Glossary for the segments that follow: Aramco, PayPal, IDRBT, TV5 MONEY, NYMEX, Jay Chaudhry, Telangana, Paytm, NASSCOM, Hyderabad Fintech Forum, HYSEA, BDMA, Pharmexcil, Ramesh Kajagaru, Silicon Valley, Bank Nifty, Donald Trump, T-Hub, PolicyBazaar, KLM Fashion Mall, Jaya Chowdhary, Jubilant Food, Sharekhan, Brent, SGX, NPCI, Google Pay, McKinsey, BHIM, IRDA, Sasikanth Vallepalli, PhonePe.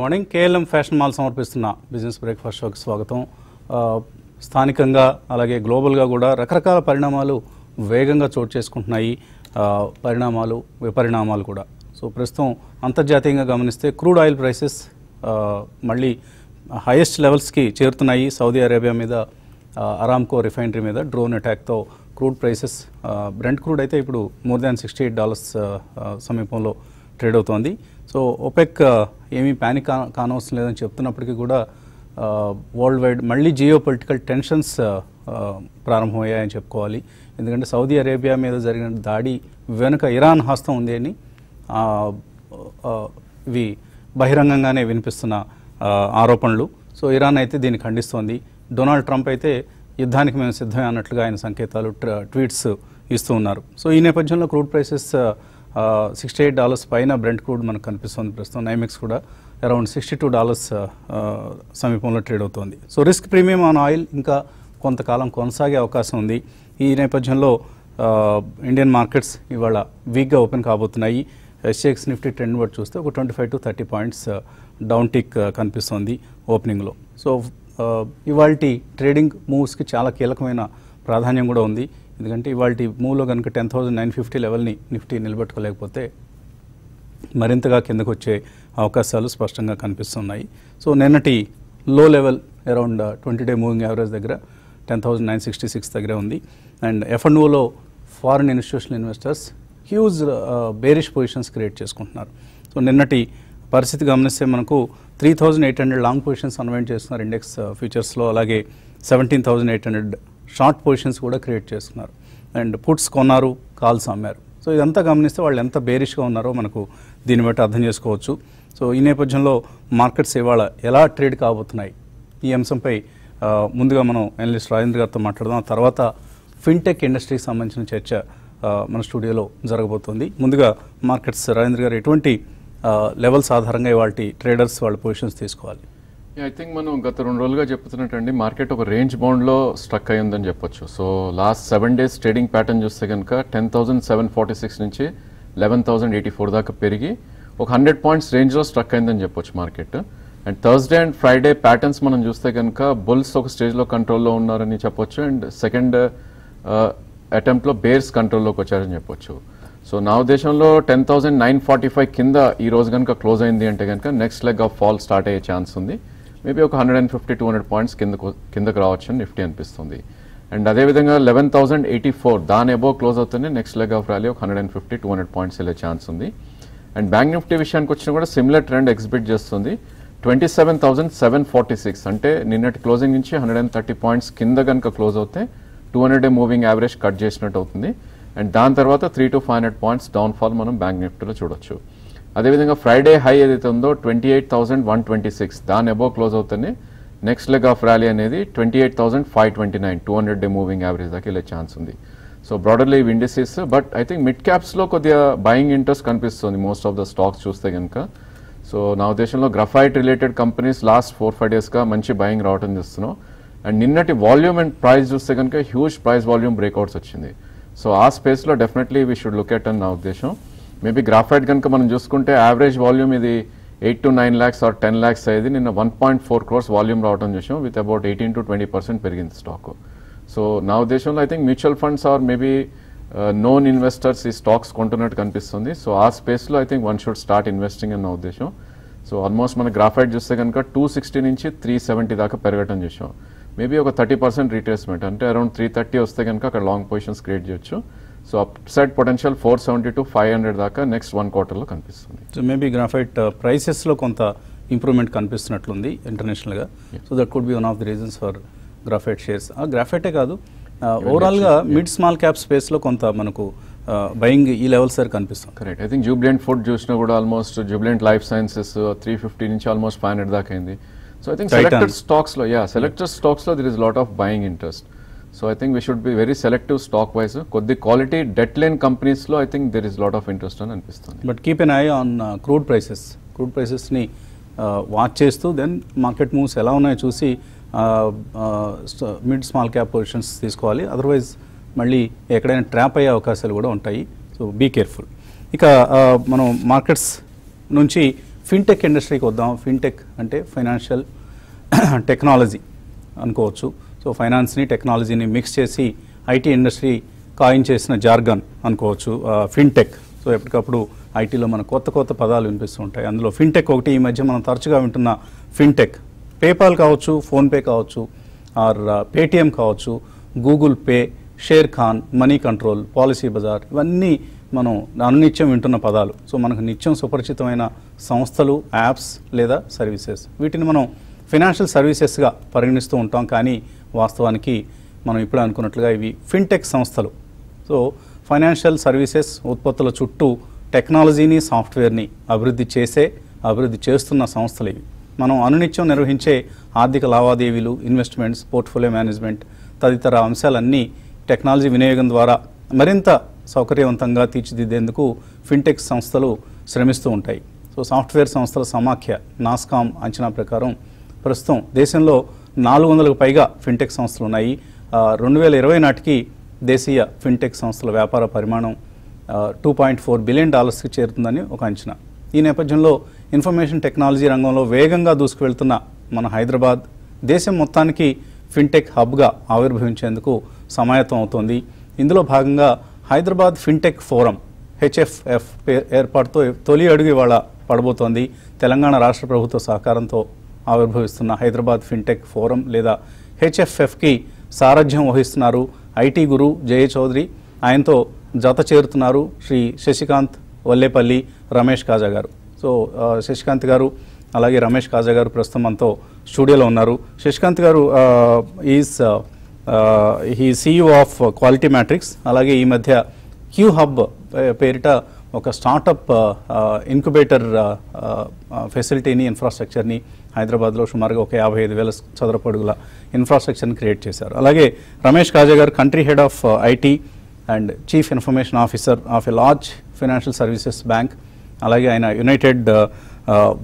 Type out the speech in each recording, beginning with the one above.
Good morning. KLM fashion mall సమర్పిస్తున్న business breakfast షోకి స్వాగతం. స్థానికంగా అలాగే గ్లోబల్గా కూడా రకరకాల పరిణామాలు వేగంగా చోటు చేసుకుంటున్నాయి, పరిణామాలు విపరిణామాలు కూడా. సో ప్రస్తుతం అంతర్జాతీయంగా గమనిస్తే క్రూడ్ ఆయిల్ ప్రైసెస్ మళ్ళీ హైయెస్ట్ లెవెల్స్కి చేరుతున్నాయి. సౌదీ అరేబియా మీద, అరామ్కో రిఫైనరీ మీద డ్రోన్ అటాక్తో క్రూడ్ ప్రైసెస్, బ్రెంట్ క్రూడ్ అయితే ఇప్పుడు $68 సమీపంలో ట్రేడ్ అవుతోంది. సో OPEC ఏమీ ప్యానిక్ కానవసరం లేదని చెప్తున్నప్పటికీ కూడా వరల్డ్ వైడ్ మళ్ళీ జియో పొలిటికల్ టెన్షన్స్ ప్రారంభమయ్యాయని చెప్పుకోవాలి. ఎందుకంటే సౌదీ అరేబియా మీద జరిగిన దాడి వెనుక ఇరాన్ హస్తం ఉంది అని ఇవి బహిరంగంగానే వినిపిస్తున్న ఆరోపణలు. సో ఇరాన్ అయితే దీన్ని ఖండిస్తోంది. డొనాల్డ్ ట్రంప్ అయితే యుద్ధానికి మేము సిద్ధమే అన్నట్లుగా ఆయన సంకేతాలు ట్వీట్స్ ఇస్తూ ఉన్నారు. సో ఈ నేపథ్యంలో క్రూడ్ ప్రైసెస్ $68 పైన బ్రెంట్ క్రూడ్ మనకు కనిపిస్తుంది. ప్రస్తుతం నైమెక్స్ కూడా అరౌండ్ $62 సమీపంలో ట్రేడ్ అవుతోంది. So risk premium on oil ఇంకా కొంతకాలం కొనసాగే అవకాశం ఉంది. ఈ నేపథ్యంలో ఇండియన్ మార్కెట్స్ ఇవాళ వీక్గా ఓపెన్ కాబోతున్నాయి. SGX నిఫ్టీ ట్రెండ్ బట్టి చూస్తే ఒక 25 to 30 పాయింట్స్ డౌన్ టిక్ కనిపిస్తోంది ఓపెనింగ్లో. సో ఇవాళ ట్రేడింగ్ మూవ్స్కి చాలా కీలకమైన ప్రాధాన్యం కూడా ఉంది. ఎందుకంటే ఇవాళ మూవ్లో కనుక 10,950 లెవెల్ని నిఫ్టీ నిలబెట్టుకోలేకపోతే మరింతగా కిందకు వచ్చే అవకాశాలు స్పష్టంగా కనిపిస్తున్నాయి. సో నిన్నటి low level around 20-day moving average దగ్గర 10,966 దగ్గర ఉంది. అండ్ F&Oలో foreign institutional investors huge bearish positions create చేసుకుంటున్నారు. సో నిన్నటి పరిస్థితి గమనిస్తే మనకు 3,800 లాంగ్ పొజిషన్స్ అన్వైండ్ చేస్తున్నారు ఇండెక్స్ ఫ్యూచర్స్లో. అలాగే 17,800 షార్ట్ పొజిషన్స్ కూడా క్రియేట్ చేస్తున్నారు. అండ్ పుట్స్ కొన్నారు, కాల్స్ అమ్మారు. సో ఇదంతా గమనిస్తే వాళ్ళు ఎంత బేరిష్గా ఉన్నారో మనకు దీన్ని బట్టి అర్థం చేసుకోవచ్చు. సో ఈ నేపథ్యంలో మార్కెట్స్ ఇవాళ ఎలా ట్రేడ్ కాబోతున్నాయి, ఈ అంశంపై ముందుగా మనం అనలిస్ట్ రాజేంద్ర గారితో మాట్లాడదాం. తర్వాత ఫిన్టెక్ ఇండస్ట్రీకి సంబంధించిన చర్చ మన స్టూడియోలో జరగబోతోంది. ముందుగా మార్కెట్స్ రాజేంద్ర గారు, ఎటువంటి లెవెల్స్ ఆధారంగా ఇవాళ ట్రేడర్స్ వాళ్ళ పొజిషన్స్ తీసుకోవాలి? ఐ థింక్ మనం గత 2 రోజులుగా చెప్తున్నట్టండి, మార్కెట్ ఒక రేంజ్ బౌండ్లో స్ట్రక్ అయి ఉందని చెప్పొచ్చు. So last 7 days trading pattern చూస్తే కనుక 10,746 నుంచి 11,084 దాకా పెరిగి ఒక 100 points రేంజ్లో స్ట్రక్ అయిందని చెప్పొచ్చు market. And Thursday and Friday patterns మనం చూస్తే కనుక బుల్స్ ఒక స్టేజ్లో కంట్రోల్లో ఉన్నారని చెప్పొచ్చు. అండ్ సెకండ్ అటెంప్ట్లో బేర్స్ కంట్రోల్లోకి వచ్చారని చెప్పొచ్చు. సో నా ఉద్దేశంలో 10,945 కింద ఈ రోజు కనుక క్లోజ్ అయింది అంటే కనుక next leg of fall start అయ్యే ఛాన్స్ ఉంది. మేబీ ఒక 150-200 పాయింట్స్ కిందకు రావచ్చు అని నిఫ్టీ అనిపిస్తుంది. అండ్ అదేవిధంగా 11,084 దాని అబోవ్ క్లోజ్ అవుతుంది, నెక్స్ట్ లెగ్ ఆఫ్ ర్యాలీ ఒక 150-200 పాయింట్స్ వెళ్ళే ఛాన్స్ ఉంది. అండ్ బ్యాంక్ నిఫ్టీ విషయానికి వచ్చినా కూడా సిమిలర్ ట్రెండ్ ఎగ్జిబిట్ చేస్తుంది. 27,746 అంటే నిన్నటి క్లోజింగ్ నుంచి 130 పాయింట్స్ కింద కనుక క్లోజ్ అవుతే 200-day మూవింగ్ యావరేజ్ కట్ చేసినట్టు అవుతుంది. అండ్ దాని తర్వాత 300-500 పాయింట్స్ డౌన్ ఫాల్ మనం బ్యాంక్ నిఫ్టీలో చూడొచ్చు. అదేవిధంగా ఫ్రైడే హై ఏదైతే ఉందో 28,126 దాని అబోవ్ క్లోజ్ అవుతుంది. నెక్స్ట్ లెగ్ ఆఫ్ ర్యాలీ అనేది 28,529 200-day మూవింగ్ యావరేజ్ దాకా వెళ్ళే ఛాన్స్ ఉంది. సో బ్రాడర్లీ ఇవి indices, but I think mid క్యాప్స్లో కొద్దిగా బయింగ్ ఇంట్రెస్ట్ కనిపిస్తుంది మోస్ట్ ఆఫ్ ద స్టాక్స్ చూస్తే కనుక. సో నా ఉద్దేశంలో గ్రఫైట్ రిలేటెడ్ కంపెనీస్ లాస్ట్ 4-5 daysగా మంచి బయింగ్ రావడం చూస్తున్నాం. అండ్ నిన్నటి వాల్యూమ్ అండ్ ప్రైస్ చూస్తే కనుక హ్యూజ్ ప్రైస్ వాల్యూమ్ బ్రేక్అవుట్స్ వచ్చింది. సో ఆ స్పేస్లో definitely we should look at అని నా ఉద్దేశం. మేబీ గ్రాఫైట్ కనుక మనం చూసుకుంటే యావరేజ్ వాల్యూమ్ ఇది 8 to 9 lakhs ఆర్ 10 lakhs అయ్యేది, నిన్న 1.4 crores వాల్యూమ్ రావడం చూసాం విత్ అబౌట్ 18 to 20% పెరిగింది స్టాక్. సో నా ఉద్దేశంలో I think mutual funds or maybe known investors ఈ స్టాక్స్ కొంటున్నట్టు కనిపిస్తుంది. సో ఆ స్పేస్లో I think one should start investing అని నా ఉద్దేశం. సో ఆల్మోస్ట్ మన గ్రాఫైట్ చూస్తే కనుక 260 నుంచి 370 దాకా పెరగటం చూసాం. మేబీ ఒక 30% రీట్రేస్మెంట్ అంటే అరౌండ్ 330 వస్తే కనుక అక్కడ లాంగ్ పొజిషన్స్ క్రియేట్ చేయొచ్చు. So up side potential 470 to 500 దాకా నెక్స్ట్ 1 quarterలో కనిపిస్తుంది. సో మేబీ గ్రాఫైట్ ప్రైసెస్లో కొంత ఇంప్రూవ్మెంట్ కనిపిస్తున్నట్లుంది ఇంటర్నేషనల్గా. So that could be one of the reasons for graphite shares. గ్రాఫైటే కాదు, ఓవరాల్గా మిడ్ స్మాల్ క్యాప్ స్పేస్లో కొంత మనకు బయింగ్ ఈ లెవెల్స్ సార్ కనిపిస్తుంది. Correct. I think Jubilant food చూసినా కూడా ఆల్మోస్ట్ జూబ్లెంట్ లైఫ్ సైన్సెస్ 350 నుంచి ఆల్మోస్ట్ 500 దాకా అయింది. So I think selected stocks lo there is lot of buying interest. So I think we should be very selective stock wise. Koddi quality debt lane companies lo I think there is lot of interest an anipistundi, but keep an eye on crude prices ni watch chestu, then market moves ela unayo chusi mid small cap positions teeskovali, otherwise malli ekkadaina trap ayye avakasalu kuda untayi. So be careful. Ika manu markets nunchi fintech ఇండస్ట్రీకి వద్దాం. Fintech అంటే financial technology అనుకోవచ్చు. So ఫైనాన్స్ని టెక్నాలజీని mix చేసి IT industry coin చేసిన jargon అనుకోవచ్చు fintech. So ఎప్పటికప్పుడు ఐటీలో మన కొత్త కొత్త పదాలు వినిపిస్తూ ఉంటాయి. అందులో ఫిన్టెక్ ఒకటి. ఈ మధ్య మనం తరచుగా వింటున్న ఫిన్టెక్, పేపాల్ కావచ్చు, ఫోన్పే కావచ్చు, ఆర్ పేటిఎం కావచ్చు, Google Pay, share Khan, money control, policy Bazar, ఇవన్నీ మనం అనునిత్యం వింటున్న పదాలు. సో మనకు నిత్యం సుపరిచితమైన సంస్థలు, యాప్స్ లేదా సర్వీసెస్. వీటిని మనం ఫైనాన్షియల్ సర్వీసెస్గా పరిగణిస్తూ ఉంటాం. కానీ వాస్తవానికి మనం ఇప్పుడు అనుకున్నట్లుగా ఇవి ఫిన్టెక్ సంస్థలు. సో ఫైనాన్షియల్ సర్వీసెస్ ఉత్పత్తుల చుట్టూ టెక్నాలజీని, సాఫ్ట్వేర్ని అభివృద్ధి చేస్తున్న సంస్థలు ఇవి. మనం అనునిత్యం నిర్వహించే ఆర్థిక లావాదేవీలు, ఇన్వెస్ట్మెంట్స్, పోర్ట్ఫోలియో మేనేజ్మెంట్ తదితర అంశాలన్నీ టెక్నాలజీ వినియోగం ద్వారా మరింత సౌకర్యవంతంగా తీర్చిదిద్దేందుకు ఫిన్టెక్ సంస్థలు శ్రమిస్తూ ఉంటాయి. సో సాఫ్ట్వేర్ సంస్థల సమాఖ్య నాస్కామ్ అంచనా ప్రకారం ప్రస్తుతం దేశంలో 400కు పైగా ఫిన్టెక్ సంస్థలు ఉన్నాయి. 2020 నాటికి దేశీయ ఫిన్టెక్ సంస్థల వ్యాపార పరిమాణం $2.4 బిలియన్ చేరుతుందని ఒక అంచనా. ఈ నేపథ్యంలో ఇన్ఫర్మేషన్ టెక్నాలజీ రంగంలో వేగంగా దూసుకువెళ్తున్న మన హైదరాబాద్ దేశం మొత్తానికి ఫిన్టెక్ హబ్గా ఆవిర్భవించేందుకు సమాయత్తం అవుతోంది. ఇందులో భాగంగా హైదరాబాద్ ఫిన్టెక్ ఫోరం HFF ఏర్పాటుతో తొలి అడుగు ఇవాళ పడబోతోంది. తెలంగాణ రాష్ట్ర ప్రభుత్వ సహకారంతో ఆవిర్భవిస్తున్న హైదరాబాద్ ఫిన్టెక్ ఫోరం లేదా HFFకి సారథ్యం వహిస్తున్నారు ఐటీ గురు జయ చౌదరి. ఆయనతో జత చేరుతున్నారు శ్రీ శశికాంత్ వల్లేపల్లి, రమేష్ కాజాగారు. సో శశికాంత్ గారు అలాగే రమేష్ కాజాగారు ప్రస్తుతం మనతో స్టూడియోలో ఉన్నారు. Sasikanth garu he CEO of quality matrix. అలాగే ఈ మధ్య క్యూ హబ్ పేరిట ఒక స్టార్టప్ ఇంక్యుబేటర్ ఫెసిలిటీని, ఇన్ఫ్రాస్ట్రక్చర్ని హైదరాబాద్లో సుమారుగా ఒక 55,000 చదరపు అడుగుల ఇన్ఫ్రాస్ట్రక్చర్ని క్రియేట్ చేశారు. అలాగే రమేష్ కాజాగారు country head of IT and chief information officer of a large financial services bank. అలాగే ఆయన యునైటెడ్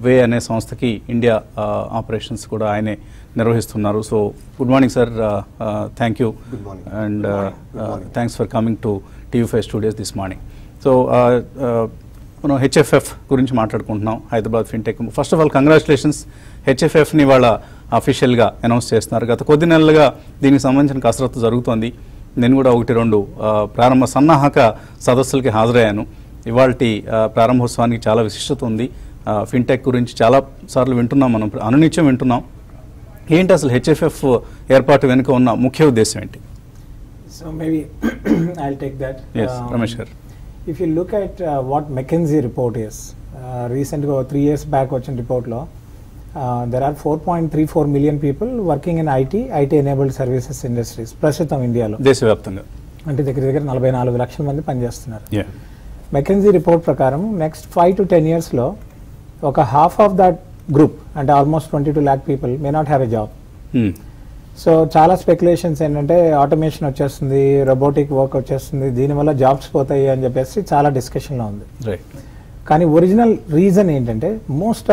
వే అనే సంస్థకి ఇండియా ఆపరేషన్స్ కూడా ఆయనే నిర్వహిస్తున్నారు. So good morning sir, thank you and thanks for coming to TV5 studios this morning. So మనం HFF గురించి మాట్లాడుకుంటున్నాం, Hyderabad fintech. First of all congratulations, HFFని వాళ్ళ అఫీషియల్గా అనౌన్స్ చేస్తున్నారు. గత కొద్ది నెలలుగా దీనికి సంబంధించిన కసరత్తు జరుగుతోంది. నేను కూడా 1-2 ప్రారంభ సన్నాహక సదస్సులకి హాజరయ్యాను. ఇవాల్టి ప్రారంభోత్సవానికి చాలా విశిష్టత ఉంది. ఫిన్టెక్ గురించి చాలాసార్లు వింటున్నాం, మనం అనునిత్యం వింటున్నాం. ఏంటి అసలు HFF ఏర్పాటు వెనుక ఉన్న ముఖ్య ఉద్దేశం ఏంటి? So maybe I will take that. Ramesh garu, if you look at what McKinsey report is, రీసెంట్గా 3 years బ్యాక్ వచ్చిన రిపోర్ట్లో there are 4.34 million people working in IT enabled services industries ప్రస్తుతం ఇండియాలో దేశవ్యాప్తంగా. అంటే దగ్గర దగ్గర 44 లక్షల మంది పనిచేస్తున్నారు. McKinsey రిపోర్ట్ ప్రకారం నెక్స్ట్ 5 to 10 yearsలో ఒక హాఫ్ ఆఫ్ దట్ గ్రూప్, అంటే almost 22 lakh people may not have a job. So చాలా స్పెక్యులేషన్స్ ఏంటంటే ఆటోమేషన్ వచ్చేస్తుంది, రోబోటిక్ వర్క్ వచ్చేస్తుంది, దీనివల్ల జాబ్స్ పోతాయి అని చెప్పేసి చాలా డిస్కషన్లో ఉంది. కానీ ఒరిజినల్ రీజన్ ఏంటంటే most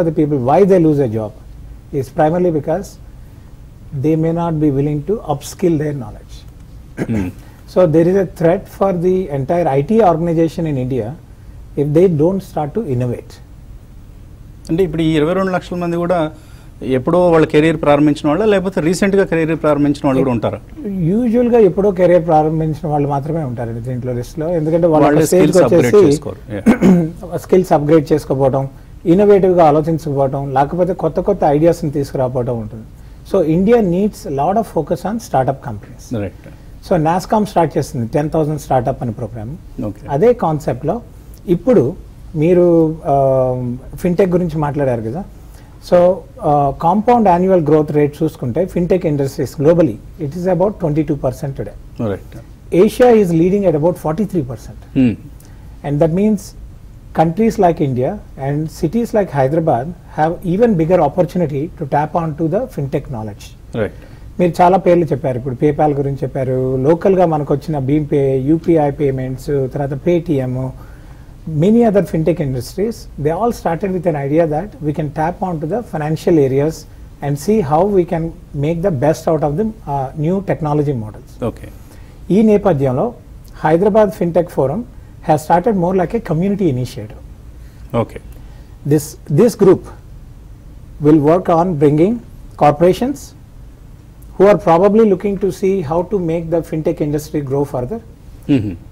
of the people why they lose a job is primarily because they may not be willing to upskill their knowledge. So there is a threat for the entire IT organisation in India if they don't start to innovate. అంటే ఇప్పుడు ఈ 22 లక్షల మంది కూడా ఎప్పుడో వాళ్ళ career ప్రారంభించిన వాళ్ళు, లేకపోతే రీసెంట్గా కెరీర్ ప్రారంభించిన వాళ్ళు కూడా ఉంటారు. యూజువల్గా ఎప్పుడో కెరీర్ ప్రారంభించిన వాళ్ళు మాత్రమే ఉంటారు దీంట్లో లిస్ట్లో. ఎందుకంటే వాళ్ళు స్కిల్స్ అప్గ్రేడ్ చేసుకోకపోవడం, ఇన్నోవేటివ్గా ఆలోచించకపోవడం, లేకపోతే కొత్త కొత్త ఐడియాస్ని తీసుకురాకపోవడం ఉంటుంది. So India needs lot of focus on startup companies. So NASSCOM start చేస్తుంది 10,000 స్టార్ట్అప్ అనే ప్రోగ్రామ్. అదే కాన్సెప్ట్లో ఇప్పుడు మీరు ఫిన్టెక్ గురించి మాట్లాడారు కదా. So compound annual growth rate చూసుకుంటే fintech industries globally it is about 22% today. Asia is leading at about 43%. And that means countries like India and cities like Hyderabad have even bigger opportunity to tap on to the fintech knowledge. మీరు చాలా పేర్లు చెప్పారు, ఇప్పుడు PayPal గురించి చెప్పారు, లోకల్గా మనకు వచ్చిన భీమ్ పే, UPI పేమెంట్స్, తర్వాత Paytm, many other fintech industries, they all started with an idea that we can tap onto the financial areas and see how we can make the best out of the new technology models. Okay. In nepadyamlo, Hyderabad Fintech Forum has started more like a community initiative. Okay. This group will work on bringing corporations who are probably looking to see how to make the fintech industry grow further.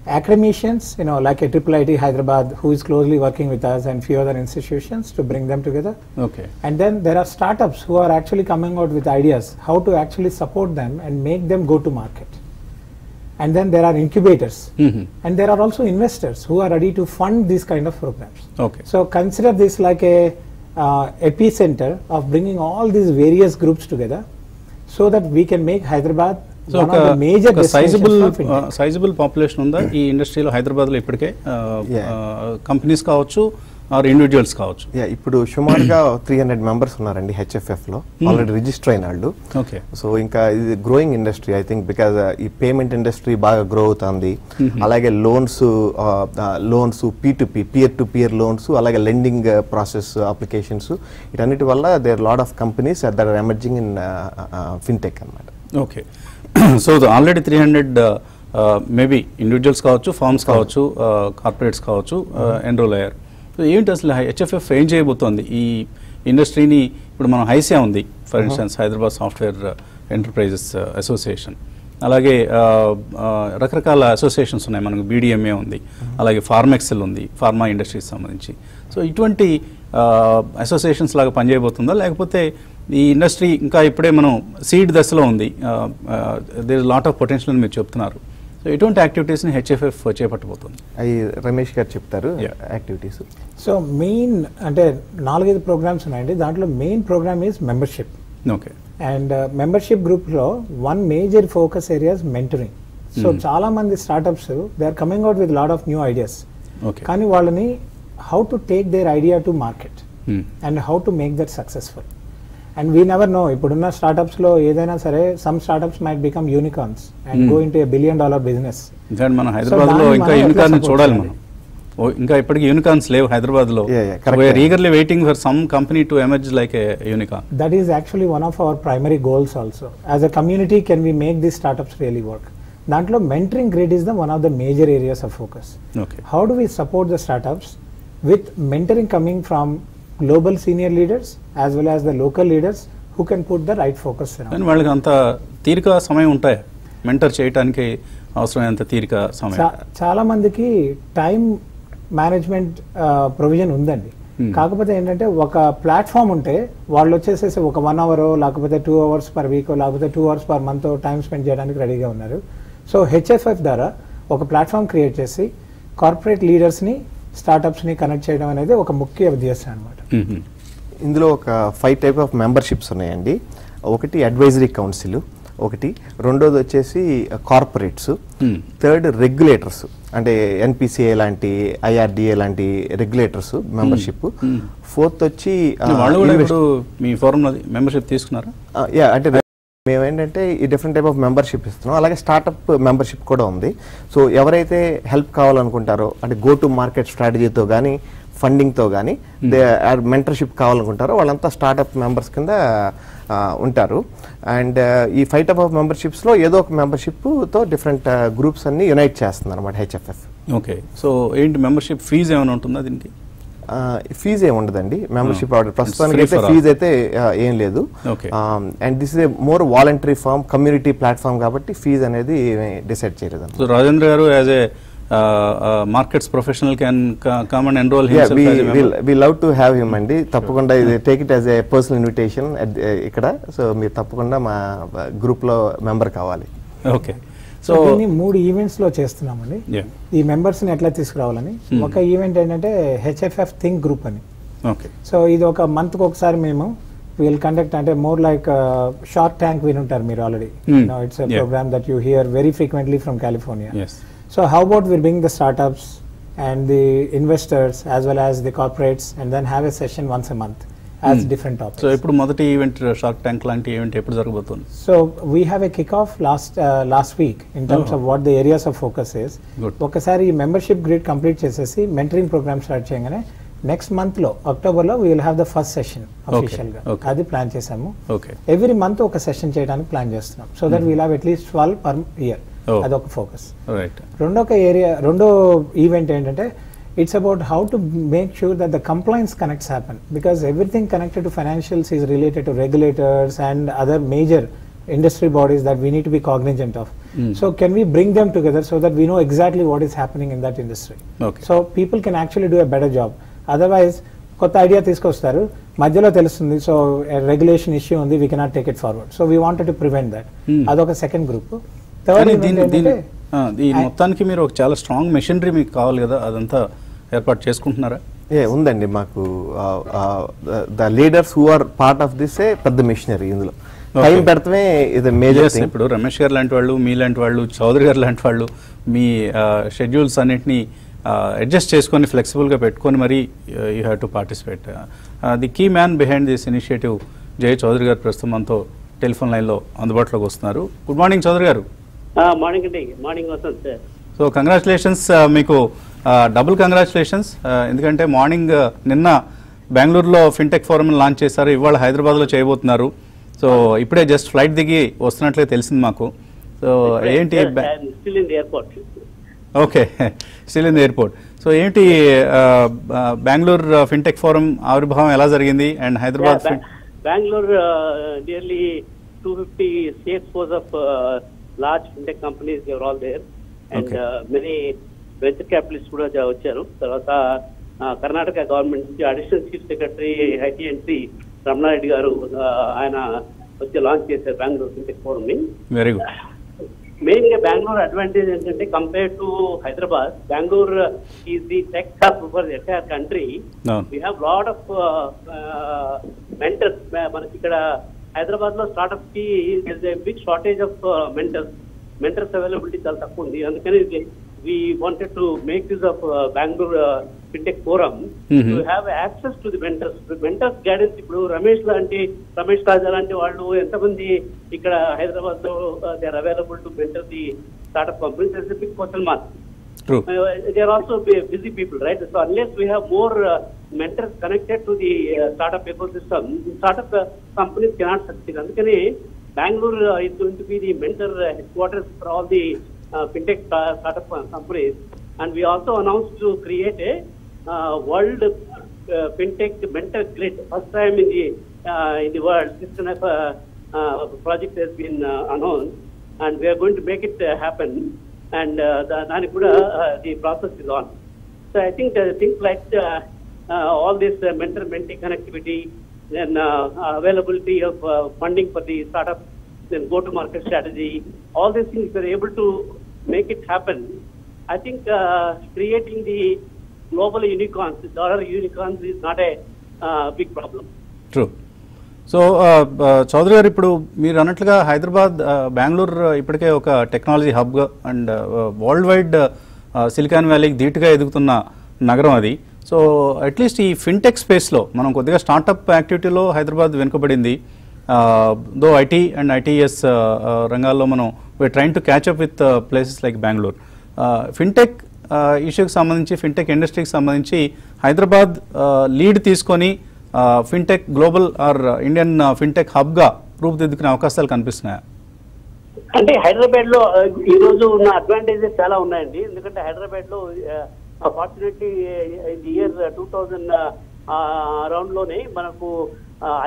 Academicians, you know, like a IIIT Hyderabad, who is closely working with us and few other institutions to bring them together. Okay. And then there are startups who are actually coming out with ideas how to actually support them and make them go to market. And then there are incubators. And there are also investors who are ready to fund these kind of programs. Okay. So consider this like a epicenter of bringing all these various groups together so that we can make Hyderabad one of the major destinations for India. Sizable population unda ee industry lo Hyderabad lo ippudike companies kaavachu or individuals kaavachu. Yeah, ippudu shumaruga 300 members unnarandi HFF lo already register ayinallu. Okay. So inka is a growing industry, I think, because ee payment industry baga growth undi, alage loans P2P, peer to peer loans, alage lending process applications, itanniti valla there are lot of companies that are emerging in fintech anamata. Okay. So the already 300 maybe individuals kaavachu, firms kaavachu, corporates kaavachu enroll ayyaru. So ఏంటి అసలు HFF ఏం చేయబోతోంది ఈ ఇండస్ట్రీని? ఇప్పుడు మనం HYSEA ఉంది for instance, Hyderabad software enterprises association, అలాగే రకరకాల అసోసియేషన్స్ ఉన్నాయి మనకు, BDMA ఉంది, అలాగే ఫార్మెక్సెల్ ఉంది ఫార్మా ఇండస్ట్రీకి సంబంధించి. సో ఇటువంటి అసోసియేషన్స్ లాగా పనిచేయబోతుందా, లేకపోతే ఈ ఇండస్ట్రీ ఇంకా ఇప్పుడే మనం సీడ్ దశలో ఉంది, there is lot of potential అని మీరు చెప్తున్నారు, సో ఇటువంటి యాక్టివిటీస్ని HFF చేపట్టబోతుంది? అవి రమేష్ గారు చెప్తారు యాక్టివిటీస్. సో మెయిన్ అంటే నాలుగైదు ప్రోగ్రామ్స్ ఉన్నాయండి, దాంట్లో main programme is membership. Okay. And membership గ్రూప్లో one major focus areas mentoring. So చాలామంది startups they are coming out with lot of new ideas, కానీ వాళ్ళని how to take their idea to market and how to make that successful. And we never know, ipudulla startups lo edaina sare, some startups might become unicorns and go into a $1 billion business. Then mana Hyderabad lo inka unicorn ni chodali mana, inka ippadiki unicorns levu Hyderabad lo. We are eagerly waiting for some company to emerge like a unicorn. That is actually one of our primary goals also. As a community, can we make these startups really work? Dantlo mentoring grade is the one of the major areas of focus. Okay. How do we support the startups with mentoring coming from global senior leaders as well as the local leaders who can put the right focus around. And వాళ్ళకి అంత తీరిక సమయం ఉంటాయి mentor చేయడానికి, అవసరమైనంత తీరిక సమయం. చాలా మందికి టైం మేనేజ్మెంట్ ప్రొవిజన్ ఉందండి, కాకపోతే ఏంటంటే ఒక ప్లాట్ఫామ్ ఉంటే వాళ్ళు వచ్చేసేసి ఒక 1 hour లేకపోతే 2 hours పర్ వీక్ లేకపోతే 2 hours per month time spend చేయడానికి రెడీగా ఉన్నారు. సో HFF ద్వారా ఒక ప్లాట్ఫామ్ క్రియేట్ చేసి కార్పొరేట్ లీడర్స్ని, స్టార్టప్స్ని కనెక్ట్ చేయడం అనేది ఒక ముఖ్య ఉద్దేశం అనమాట. ఇందులో ఒక 5 టైప్ ఆఫ్ మెంబర్షిప్స్ ఉన్నాయండి. ఒకటి అడ్వైజరీ కౌన్సిల్, ఒకటి రెండోది వచ్చేసి కార్పొరేట్స్, థర్డ్ రెగ్యులేటర్స్ అంటే NPCI లాంటి IRDA లాంటి రెగ్యులేటర్స్ మెంబర్షిప్, ఫోర్త్ వచ్చి మీ ఫోరం మెంబర్షిప్ తీసుకున్నారు. యా, అంటే మేమేంటంటే ఈ డిఫరెంట్ టైప్ ఆఫ్ మెంబర్షిప్ ఇస్తున్నాం, అలాగే స్టార్టప్ మెంబర్షిప్ కూడా ఉంది. సో ఎవరైతే హెల్ప్ కావాలనుకుంటారో అంటే గో టు మార్కెట్ స్ట్రాటజీతో కానీ ఫండింగ్తో కానీ మెంటర్షిప్ కావాలనుకుంటారో వాళ్ళంతా స్టార్టప్ మెంబర్స్ కింద ఉంటారు. అండ్ ఈ 5 టైప్ ఆఫ్ మెంబర్షిప్స్లో ఏదో ఒక మెంబర్షిప్తో డిఫరెంట్ గ్రూప్స్ అన్ని యునైట్ చేస్తుంది అనమాట HFF. ఓకే. సో ఏంటి మెంబర్షిప్ ఫీజు ఏమైనా ఉంటుందా దీనికి? ఫీజ్ ఏమి ఉండదండి మెంబర్షిప్ ఆర్డర్ ప్రస్తుతానికి అయితే ఫీజ్ అయితే ఏం లేదు. And this is a more voluntary form, community platform కాబట్టి ఫీజ్ అనేది డిసైడ్ చేయలేదు. So Rajendra garu as a markets professional can come and enroll himself. We love to have him అండి, తప్పకుండా ఇది take it as a personal invitation ఇక్కడ. So మీరు తప్పకుండా మా గ్రూప్లో మెంబర్ కావాలి. ఓకే. సో 3 ఈవెంట్స్ లో చేస్తున్నామండి ఈ మెంబర్స్ ని ఎట్లా తీసుకురావాలని. ఒక ఈవెంట్ ఏంటంటే HFF థింక్ గ్రూప్ అని. సో ఇది ఒక మంత్ కు ఒకసారి మేము విల్ కండక్ట్, అంటే మోర్ లైక్ షార్క్ ట్యాంక్ వినుంటారు మీరు already, it's a programme that you hear very frequently from California. So how about will bring the startups and the investors as well as the corporates and then have a session once a month as different topics. So ఇప్పుడు మొదటి event shark tank లాంటి event ఎప్పుడు జరుగుతుంది? So we have a kick off last week in terms of what the areas of focus is. ఒకసారి ఈ membership grid complete చేసేసి mentoring programme start చేయగానే next month లో అక్టోబర్ లో we will have the first session official గా అది plan చేసాము. Every month ఒక సెషన్ చేయడానికి ప్లాన్ చేస్తున్నాం, so that we'll have at least 12 per year. అదొక ఫోకస్. రెండో ఈవెంట్ ఏంటంటే It's about how to make sure that the compliance connects happen, because everything connected to financials is related to regulators and other major industry bodies that we need to be cognizant of. So can we bring them together so that we know exactly what is happening in that industry? Okay. So people can actually do a better job. Otherwise, kotta idea teesukostaru madhyalo telustundi, so a regulation issue undi, we cannot take it forward. So we wanted to prevent that. Adoka second group. Third, ee mottaniki meeru oka chaala strong machinery meeku kavali kada, adantha airport cheskuntunnara? Yeah, undandi maaku the leaders who are part of this pedda machinery indulo. Time పెడతమే ఇది major thing. ఇప్పుడు రమేష్ గారు లాంటి వాళ్ళు, మీ లాంటి వాళ్ళు, చౌదరి గారు లాంటి వాళ్ళు మీ షెడ్యూల్స్ అన్నిటిని అడ్జస్ట్ చేసుకొని ఫ్లెక్సిబుల్గా పెట్టుకొని మరి you have to participate. The key man behind this initiative Jaya Chowdary garu ప్రస్తుతం మనతో టెలిఫోన్ లైన్లో అందుబాటులోకి వస్తున్నారు. గుడ్ మార్నింగ్ చౌదరి గారు. మార్నింగ్ అండి. మార్నింగ్ వస్తాను సార్. సో కంగ్రాచులేషన్స్, మీకు డబుల్ కంగ్రాచులేషన్స్. ఎందుకంటే మార్నింగ్ నిన్న బెంగళూరులో ఫిన్టెక్ ఫోరం లాంచ్ చేశారు, ఇవాళ హైదరాబాద్లో చేయబోతున్నారు. సో ఇప్పుడే జస్ట్ ఫ్లైట్ దిగి వస్తున్నట్లే తెలిసింది మాకు. సో ఏంటి okay still in the airport. So ఏంటి బెంగళూరు ఫిన్టెక్ ఫోరం ఆవిర్భావం ఎలా జరిగింది and Hyderabad? Bengaluru nearly 250 states forces of large fintech companies they are all there and many venture capitalist కూడా వచ్చారు. తర్వాత Karnataka government additional chief secretary ITNC Ramana Reddy garu ఆయన వచ్చి లాంచ్ చేశారు బెంగళూరు ఫిన్టెక్ ఫోరంని. Very good. మెయిన్ గా బెంగళూరు అడ్వాంటేజ్ ఏంటంటే compare to Hyderabad, Bengaluru is the tech hub for the entire country. We have lot of mentors. మనకి ఇక్కడ హైదరాబాద్ లో స్టార్ట్అప్ కి big shortage of mentors availability చాలా తక్కువ ఉంది. అందుకని we wanted to make use of Bangalore Fintech Forum to have access to the mentors guidance. Ipudu Ramesh Kajagaru lanti vallu enta mandi ikkada Hyderabad lo they are available to mentor the startup companies. It's a big question mark. True. They are also busy people, right? So unless we have more mentors connected to the startup ecosystem, the startup companies cannot succeed. Andukane Bangalore is going to be the mentor headquarters for all the fintech startup companies, and we also announced to create a world fintech mentor grid. First time in the world, this kind of project has been announced, and we are going to make it happen. And the process is on. So I think things like all this mentor-mentee connectivity, then availability of funding for the startup, then go-to-market strategy, all these things we are able to make it happen. I think creating the global unicorns, the dollar unicorns, is not a big problem. True. So, Chaudhry garu, ippudu meer annatluga Hyderabad, Bangalore ippudike oka technology hub ga and worldwide Silicon Valley ki deetuga edugutunna nagaram adi. So, at least ee fintech space lo manam koddiga startup activity lo Hyderabad venkabadindi. Though IT and ITS రంగాల్లో మనం we're trying to catch up with places like Bengaluru. Fintech ఇష్యూకి సంబంధించి, fintech ఇండస్ట్రీకి సంబంధించి Hyderabad lead తీసుకొని fintech global or Indian fintech హబ్గా రూపుదిద్దుకునే అవకాశాలు కనిపిస్తున్నాయా? అంటే హైదరాబాద్లో ఈరోజు ఉన్న అడ్వాంటేజెస్ చాలా ఉన్నాయండి. ఎందుకంటే హైదరాబాద్లో అపార్చునిటీ ఇయర్ 2000 అరౌండ్లోనే మనకు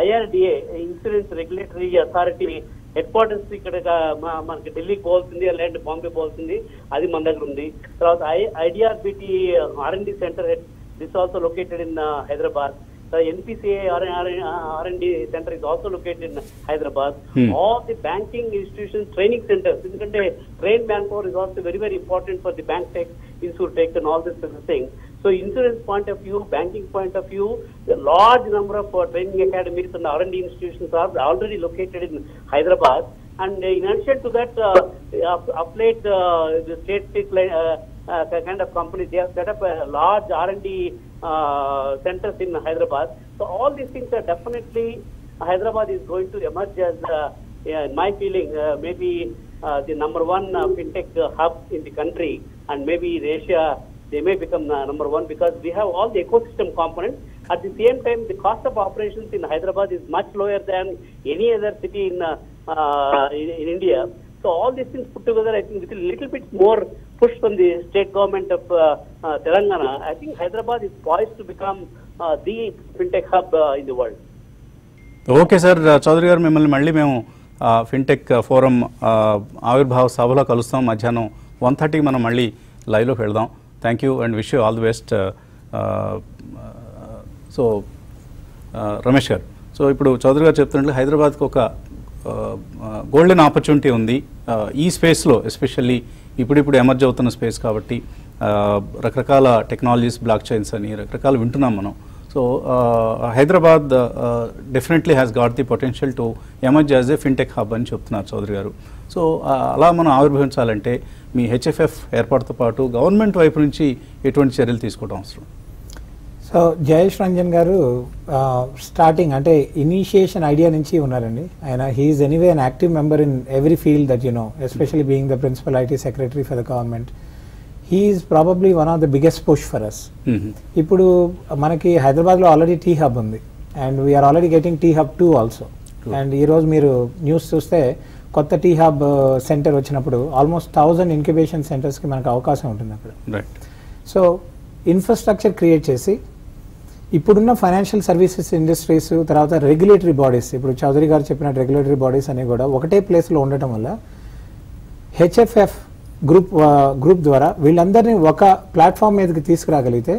IRDA insurance regulatory authority headquarters ఇక్కడ మనకి ఢిల్లీకి పోవాల్సింది, లేదంటే బాంబే పోవాల్సింది, అది మన దగ్గర ఉంది. తర్వాత IDRBT R&D center, this also located in Hyderabad. NPCI R&D center is also located in Hyderabad. All the banking institution training centres, ఎందుకంటే train bank power is also very very important for the bank tech, insure tech and all this things. So insurance point of view, banking point of view, the large number of training academies and R&D institutions are already located in Hyderabad. And in addition to that, uplate the state kind of companies, they have set up a large R&D centers in Hyderabad. So all these things are definitely, Hyderabad is going to emerge as, in my feeling, maybe the number one fintech hub in the country, and maybe in Asia they may become number one, because we have all the ecosystem components. At the same time, the cost of operations in Hyderabad is much lower than any other city in India. So all these things put together, I think with a little bit more push from the state government of Telangana, I think Hyderabad is poised to become the fintech hub in the world. Okay, sir. Chaudhry garu, mimmalni malli memu fintech forum avirbhav sabhalo kalustam madhyano 1:30 manam malli live lo heldam. Thank you and wish you all the best. Ramesh garu, so ippudu Chaudhry garu cheptunnatlu Hyderabad ku oka golden opportunity undi ee space lo, especially ippudu emerge avutuna space kabatti రకరకాల technologies blockchains అని రకరకాలు వింటున్నాం మనం. So Hyderabad definitely has got the potential to emerge as a fintech hub అని చెప్తున్నారు చౌదరి గారు. So అలా మనం ఆవిర్భవించాలంటే మీ హెచ్ఎఫ్ఎఫ్ ఏర్పాటుతో పాటు గవర్నమెంట్ వైపు నుంచి ఎటువంటి చర్యలు తీసుకోవడం అవసరం? సో జయేష్ రంజన్ గారు స్టార్టింగ్ అంటే ఇనిషియేషన్ ఐడియా నుంచి ఉన్నారండి ఆయన. He's anyway an active member in every field that you know, especially being the principal IT secretary for the government. He is probably one of the biggest push for us. Ippudu manaki Hyderabad lo already T-Hub undi and we are already getting T-Hub 2 also. True. And ee roju meeru news chuste kotta T-Hub center vachinappudu almost 1000 incubation centers ki manaku avakasam untundi akkada. Right. So infrastructure create chesi ippudunna financial services industries tarvata regulatory bodies, ippudu Chaudhry garu cheppina regulatory bodies ane kuda okate place lo undatam valla HFF group ద్వారా వీళ్ళందరినీ ఒక platform మీదకి తీసుకురాగలిగితే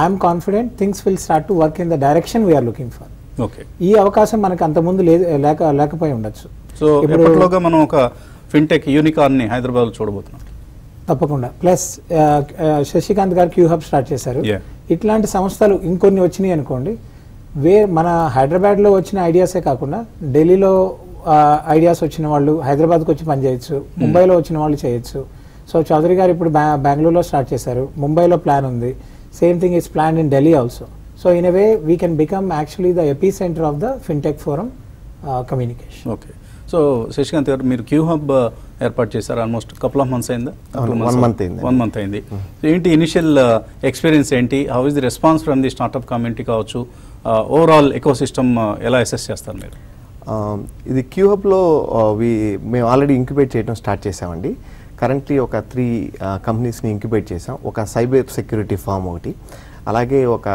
I'm confident things will start to work in the direction we're looking for. Okay, ఈ అవకాశం మనకు అంతకుముందు లేకపోయి ఉండొచ్చు. సో ఇప్పటిలోగా మనం ఒక ఫిన్టెక్ యూనికార్న్ ని హైదరాబాద్ చూడబోతున్నాం తప్పకుండా. ప్లస్ శశికాంత్ గారు క్యూ హబ్ స్టార్ట్ చేశారు. ఇట్లాంటి సంస్థలు ఇంకొన్ని వచ్చినాయి అనుకోండి, మన హైదరాబాద్ లో వచ్చిన ఐడియాసే కాకుండా ఢిల్లీలో ఐడియాస్ వచ్చిన వాళ్ళు హైదరాబాద్కి వచ్చి పనిచేయచ్చు, ముంబైలో వచ్చిన వాళ్ళు చేయొచ్చు. సో చౌదరి గారు ఇప్పుడు బెంగళూరులో స్టార్ట్ చేశారు, ముంబైలో ప్లాన్ ఉంది, same thing is plan in Delhi also. So in a way we can become actually the ఎపీ centre of the fintech forum communication. Okay, so Sasikanth గారు మీరు క్యూ హబ్ ఏర్పాటు చేశారు, ఆల్మోస్ట్ కపుల్ ఆఫ్ మంత్స్ అయిందా? 1 month అయింది. ఏంటి initial experience, ఏంటి how is the response from the startup community కావచ్చు, overall eco system ఎలా అసెస్ చేస్తారు మీరు? ఇది క్యూ హబ్లో మేము ఆల్రెడీ ఇంక్యుబేట్ చేయడం స్టార్ట్ చేసామండి. కరెంట్లీ ఒక 3 కంపెనీస్ని ఇంక్యుబేట్ చేసాం. ఒక సైబర్ సెక్యూరిటీ ఫామ్ ఒకటి, అలాగే ఒక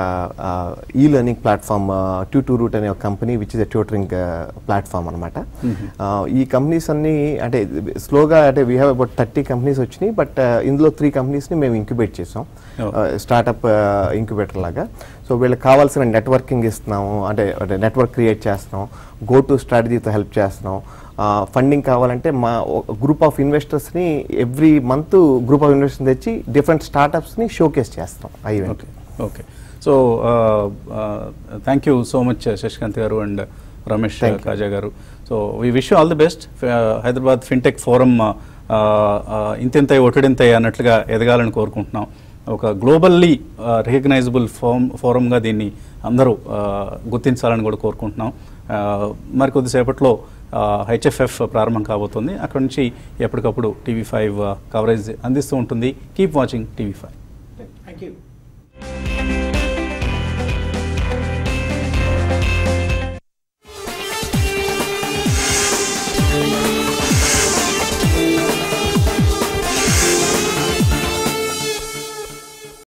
ఈ లెర్నింగ్ ప్లాట్ఫామ్ ట్యూటోరూట్ అనే ఒక company which is a tutoring platform అనమాట. ఈ కంపెనీస్ అన్నీ అంటే స్లోగా అంటే వీ హ్యావ్ అబౌట్ 30 కంపెనీస్ వచ్చినాయి. బట్ ఇందులో 3 కంపెనీస్ని మేము ఇంక్యుబేట్ చేసాం స్టార్ట్అప్ ఇంక్యుబేటర్ లాగా. సో వీళ్ళకి కావాల్సిన నెట్వర్కింగ్ ఇస్తున్నాము, అంటే నెట్వర్క్ క్రియేట్ చేస్తున్నాం, గో టు స్ట్రాటజీతో హెల్ప్ చేస్తున్నాం. ఫండింగ్ కావాలంటే మా గ్రూప్ ఆఫ్ ఇన్వెస్టర్స్ని every month group of investors తెచ్చి డిఫరెంట్ స్టార్ట్అప్స్ని షోకేస్ చేస్తాం. Okay, okay. So thank you so much Shashikanth garu and Ramesh Kaja garu. So we wish you all the best. Hyderabad fintech forum ఇంతెంత ఒటిడింత అన్నట్లుగా ఎదగాలని కోరుకుంటున్నాం. ఒక గ్లోబల్లీ రికగ్నైజబుల్ ఫోరంగా దీన్ని అందరూ గుర్తించాలని కూడా కోరుకుంటున్నాం. మరికొద్దిసేపట్లో హెచ్ఎఫ్ఎఫ్ ప్రారంభం కాబోతుంది. అక్కడ నుంచి ఎప్పటికప్పుడు TV5 కవరేజ్ అందిస్తూ ఉంటుంది. Keep watching TV5.